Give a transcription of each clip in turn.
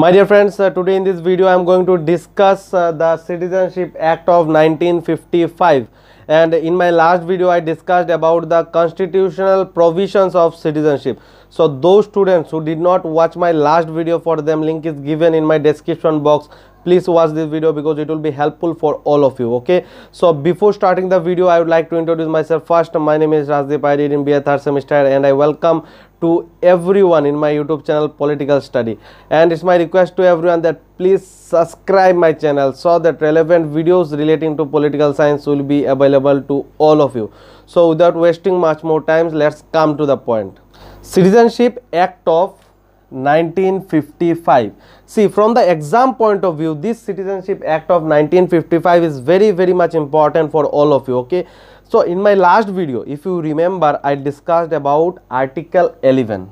My dear friends, today in this video I am going to discuss the Citizenship Act of 1955, and in my last video I discussed about the constitutional provisions of citizenship. So those students who did not watch my last video, for them link is given in my description box. Please watch this video because it will be helpful for all of you. Okay, so before starting the video I would like to introduce myself first. My name is Rajdeep. I did in B.I. 3rd semester, and I welcome to everyone in my YouTube channel Political Study, and it's my request to everyone that please subscribe my channel so that relevant videos relating to political science will be available to all of you. So without wasting much more time, let's come to the point. Citizenship Act of 1955. See, from the exam point of view, this Citizenship Act of 1955 is very much important for all of you. Okay, so in my last video, if you remember, I discussed about Article 11.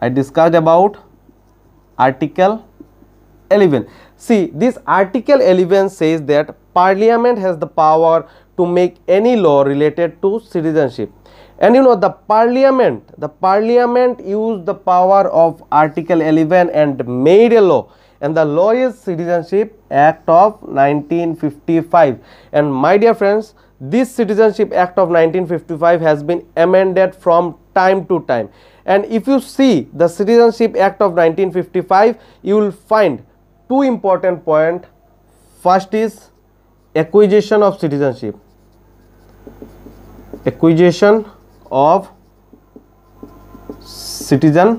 I discussed about Article 11. See, this Article 11 says that Parliament has the power to make any law related to citizenship. And you know, the Parliament used the power of Article 11 and made a law. And the law is Citizenship Act of 1955. And my dear friends, this Citizenship Act of 1955 has been amended from time to time. And if you see the Citizenship Act of 1955, you will find two important points. First is acquisition of citizenship. Acquisition of citizenship.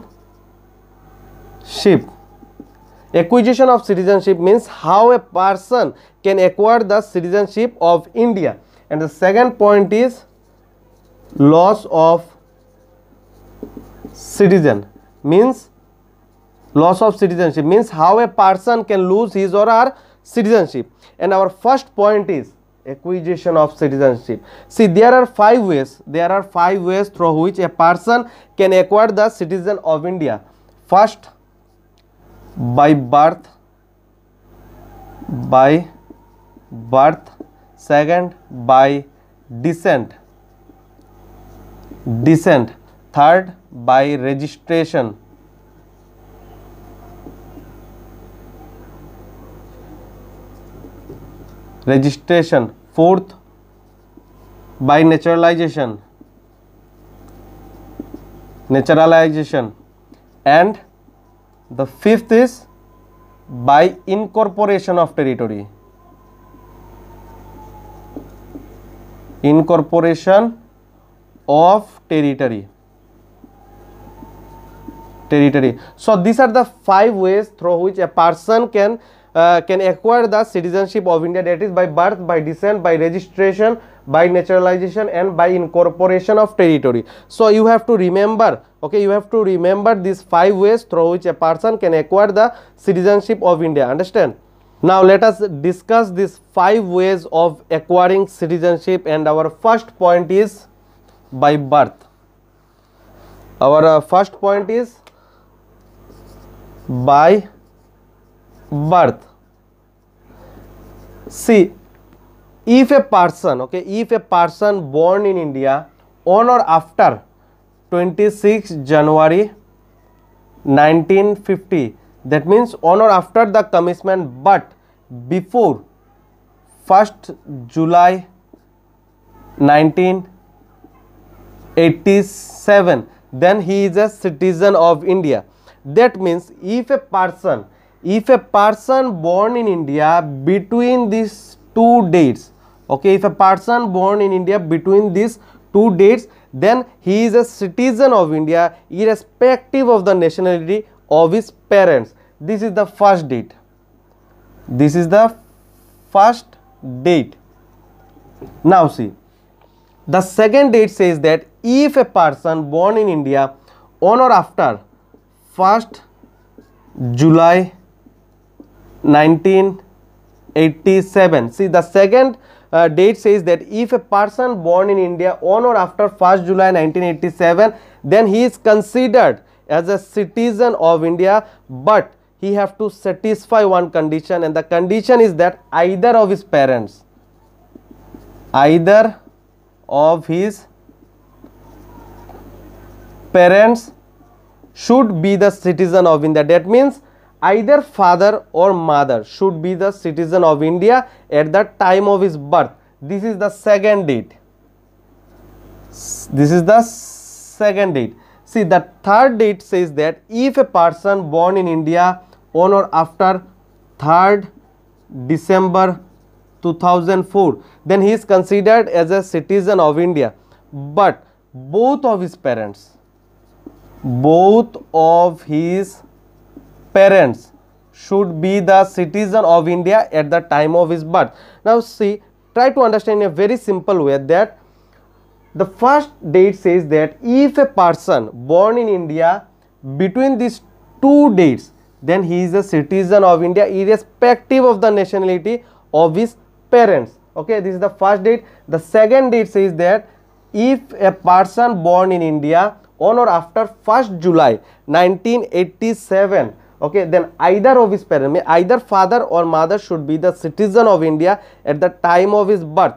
Acquisition of citizenship means how a person can acquire the citizenship of India. And the second point is loss of citizen, means loss of citizenship means how a person can lose his or her citizenship. And our first point is acquisition of citizenship. See, there are five ways through which a person can acquire the citizen of India. First, by birth. Second, by descent. Third, by registration. Fourth, by naturalization. And the fifth is by incorporation of territory. So these are the five ways through which a person can acquire the citizenship of India, that is by birth, by descent, by registration, by naturalization, and by incorporation of territory. So you have to remember, okay, you have to remember these five ways through which a person can acquire the citizenship of India. Understand? Now let us discuss these five ways of acquiring citizenship, and our first point is by birth. Our first point is by birth. See, if a person born in India on or after 26 January 1950, that means on or after the commencement but before 1st July 1987, then he is a citizen of India. That means if a person born in India between these two dates, okay, if a person born in India between these two dates, then he is a citizen of India irrespective of the nationality of his parents. This is the first date. This is the first date. Now see, the second date says that if a person born in India on or after 1st July 1987. See, the second date says that if a person born in India on or after 1st July 1987, then he is considered as a citizen of India, but he have to satisfy one condition, and the condition is that either of his parents should be the citizen of India. That means either father or mother should be the citizen of India at the time of his birth. This is the second date. This is the second date. See, the third date says that if a person born in India on or after 3rd December 2004, then he is considered as a citizen of India, but both of his parents should be the citizen of India at the time of his birth. Now see, try to understand in a very simple way that the first date says that if a person born in India between these two dates, then he is a citizen of India irrespective of the nationality of his parents. Okay, this is the first date. The second date says that if a person born in India on or after 1st July 1987, okay, then either of his parents, either father or mother, should be the citizen of India at the time of his birth.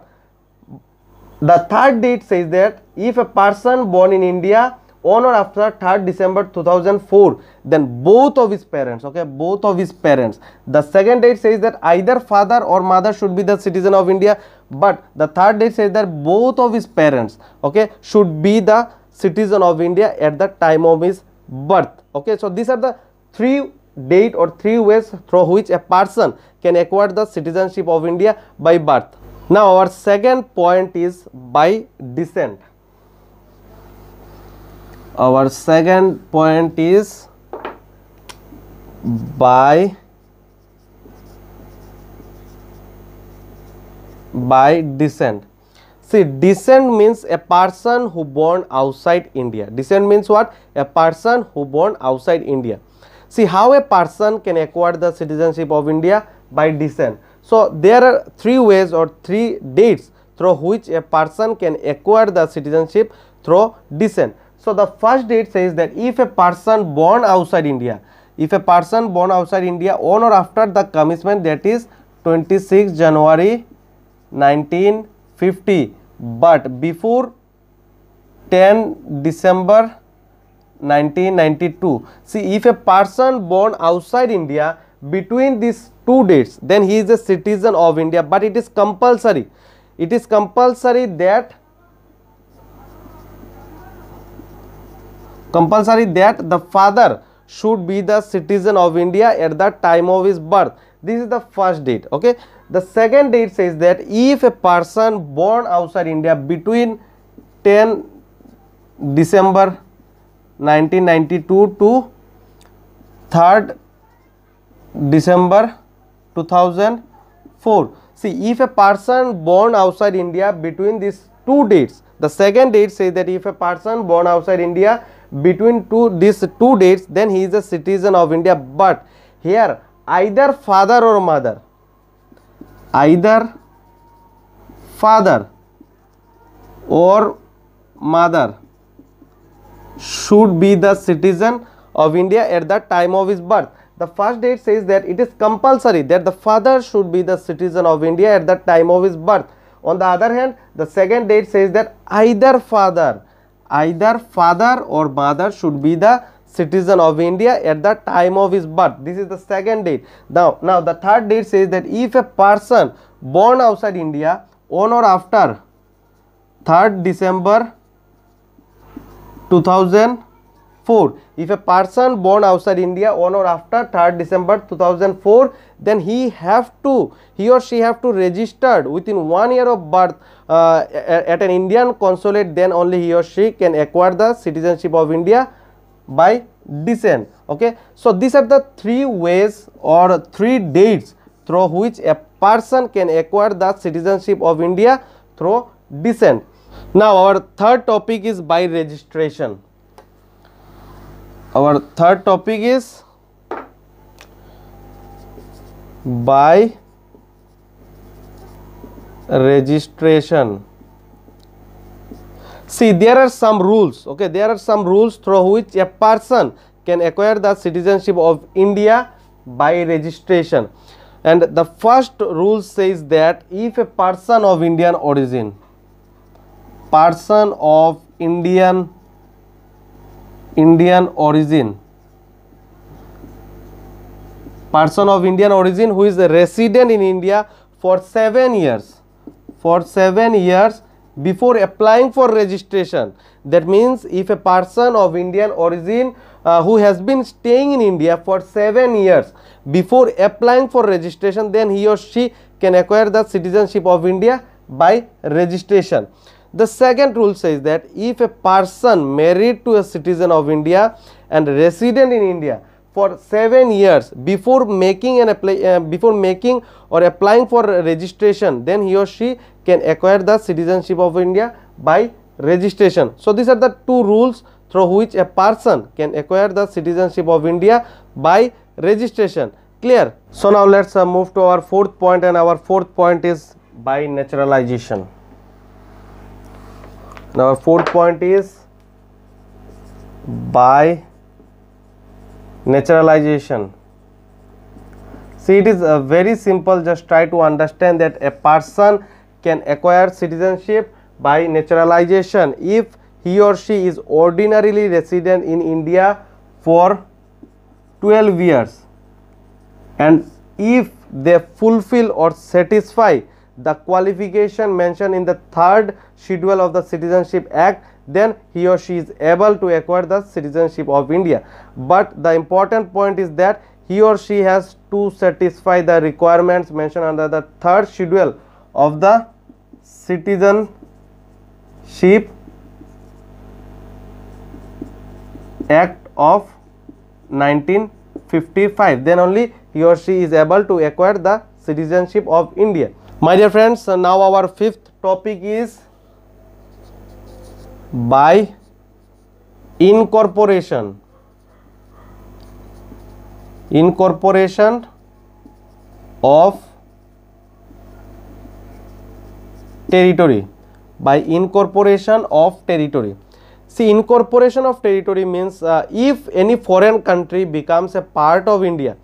The third date says that if a person born in India on or after 3rd December 2004, then both of his parents, okay, both of his parents. The second date says that either father or mother should be the citizen of India, but the third date says that both of his parents, okay, should be the citizen of India at the time of his birth. Okay, so these are the three date or three ways through which a person can acquire the citizenship of India by birth. Now our second point is by descent. Our second point is by descent. See, descent means a person who born outside India. Descent means what? A person who born outside India. See, how a person can acquire the citizenship of India? By descent. So there are three ways or three dates through which a person can acquire the citizenship through descent. So the first date says that if a person born outside India, on or after the commencement, that is 26 January 1950, but before 10 December 1992. See, if a person born outside India between these two dates, then he is a citizen of India, but it is compulsory. It is compulsory that the father should be the citizen of India at the time of his birth. This is the first date. Okay. The second date says that if a person born outside India between 10 December 1992 to 3rd December 2004. See, if a person born outside India between these two dates, the second date says that if a person born outside India between these two dates, then he is a citizen of India, but here either father or mother should be the citizen of India at the time of his birth. The first date says that it is compulsory that the father should be the citizen of India at the time of his birth. On the other hand, the second date says that either father or mother should be the citizen of India at the time of his birth. This is the second date. Now the third date says that if a person born outside India on or after 3rd December 2004, if a person born outside India on or after 3rd December 2004, then he or she have to register within 1 year of birth at an Indian consulate, then only he or she can acquire the citizenship of India by descent. Okay, so these are the three ways or three dates through which a person can acquire the citizenship of India through descent. Now our third topic is by registration. Our third topic is by registration. See, there are some rules, okay, there are some rules through which a person can acquire the citizenship of India by registration. And the first rule says that if a person of Indian origin, person of Indian origin who is a resident in India for 7 years before applying for registration. That means if a person of Indian origin who has been staying in India for 7 years before applying for registration, then he or she can acquire the citizenship of India by registration. The second rule says that if a person married to a citizen of India and resident in India for 7 years before making an applying for registration, then he or she can acquire the citizenship of India by registration. So these are the two rules through which a person can acquire the citizenship of India by registration. Clear? So now let's move to our fourth point, and our fourth point is by naturalization. Now our fourth point is by naturalization. See, it is very simple. Just try to understand that a person can acquire citizenship by naturalization if he or she is ordinarily resident in India for 12 years and if they fulfill or satisfy the qualification mentioned in the third schedule of the Citizenship Act, then he or she is able to acquire the citizenship of India. But the important point is that he or she has to satisfy the requirements mentioned under the third schedule of the Citizenship Act of 1955. Then only he or she is able to acquire the citizenship of India. My dear friends, now our fifth topic is by incorporation. Incorporation of territory. By incorporation of territory. See, incorporation of territory means if any foreign country becomes a part of India,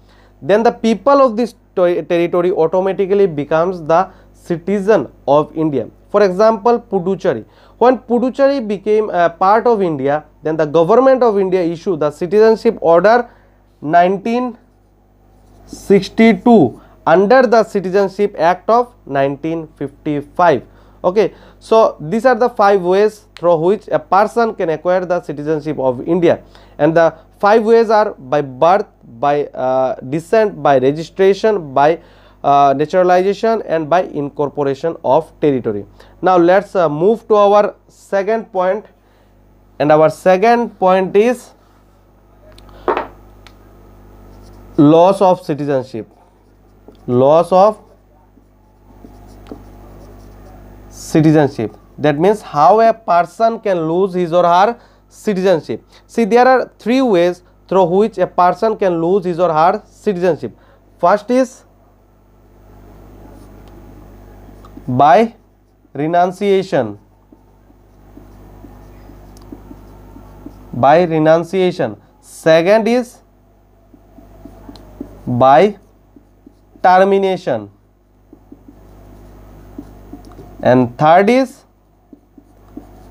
then the people of this territory automatically becomes the citizen of India. For example, Puducherry. When Puducherry became a part of India, then the government of India issued the Citizenship Order 1962 under the Citizenship Act of 1955. Okay, so these are the 5 ways through which a person can acquire the citizenship of India, and the 5 ways are by birth, by descent, by registration, by naturalization, and by incorporation of territory. Now let's move to our second point, and our second point is loss of citizenship. Loss of citizenship. That means how a person can lose his or her citizenship. See, there are 3 ways through which a person can lose his or her citizenship. First is by renunciation. By renunciation. Second is by termination, and third is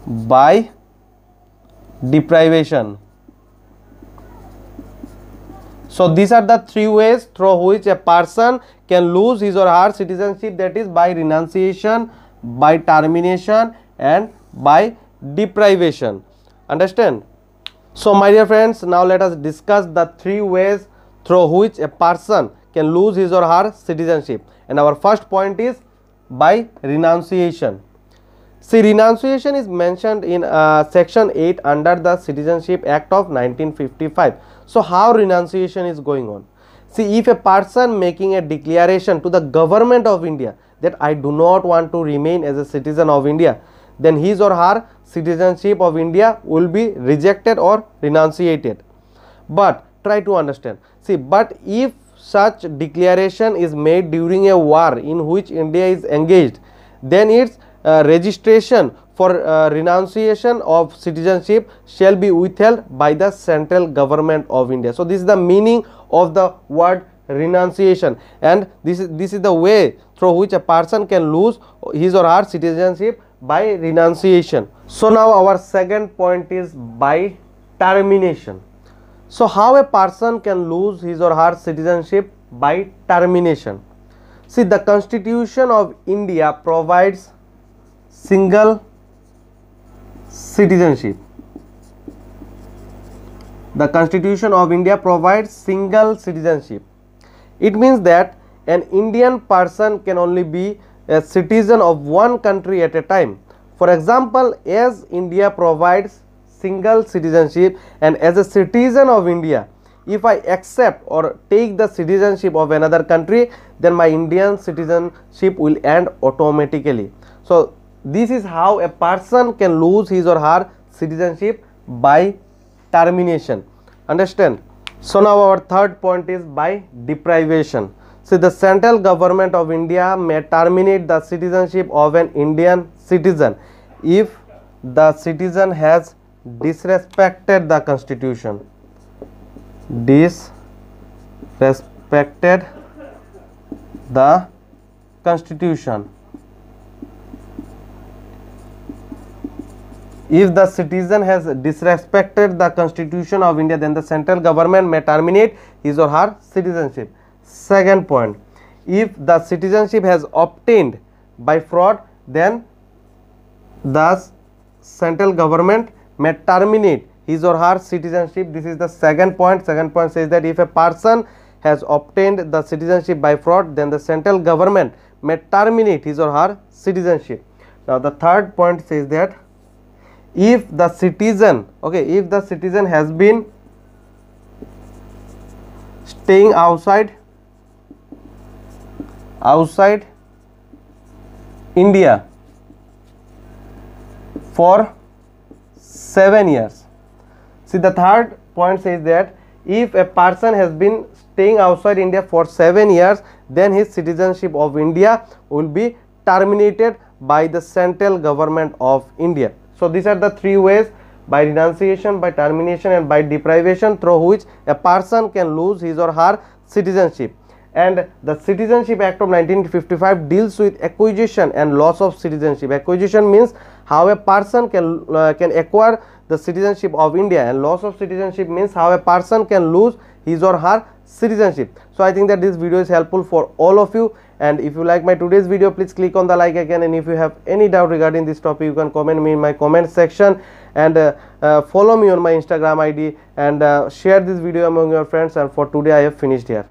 by deprivation. So these are the 3 ways through which a person can lose his or her citizenship, that is by renunciation, by termination, and by deprivation. Understand? So my dear friends, now let us discuss the 3 ways through which a person can lose his or her citizenship. And our first point is by renunciation. See, renunciation is mentioned in section 8 under the Citizenship Act of 1955. So how renunciation is going on? See, if a person making a declaration to the government of India that I do not want to remain as a citizen of India, then his or her citizenship of India will be rejected or renunciated. But try to understand. See, but if such declaration is made during a war in which India is engaged, then its registration for renunciation of citizenship shall be withheld by the central government of India. So this is the meaning of the word renunciation, and this is the way through which a person can lose his or her citizenship by renunciation. So now our second point is by termination. So how a person can lose his or her citizenship by termination. See, the Constitution of India provides single citizenship. The Constitution of India provides single citizenship. It means that an Indian person can only be a citizen of one country at a time. For example, as India provides single citizenship, and as a citizen of India, if I accept or take the citizenship of another country, then my Indian citizenship will end automatically. So this is how a person can lose his or her citizenship, by termination. Understand? So now our third point is by deprivation. See, the central government of India may terminate the citizenship of an Indian citizen if the citizen has disrespected the Constitution. Disrespected the Constitution. If the citizen has disrespected the Constitution of India, then the central government may terminate his or her citizenship. Second point, if the citizenship has obtained by fraud, then the central government may terminate his or her citizenship. This is the second point. Second point says that if a person has obtained the citizenship by fraud, then the central government may terminate his or her citizenship. Now the third point says that if the citizen, if the citizen has been staying outside India for 7 years. See, the third point says that if a person has been staying outside India for 7 years, then his citizenship of India will be terminated by the central government of India. So these are the three ways: by renunciation, by termination, and by deprivation, through which a person can lose his or her citizenship. And the Citizenship Act of 1955 deals with acquisition and loss of citizenship. Acquisition means how a person can acquire the citizenship of India, and loss of citizenship means how a person can lose his or her citizenship. So I think that this video is helpful for all of you, and if you like my today's video, please click on the like icon. And if you have any doubt regarding this topic, you can comment me in my comment section, and follow me on my Instagram ID, and share this video among your friends. And for today I have finished here.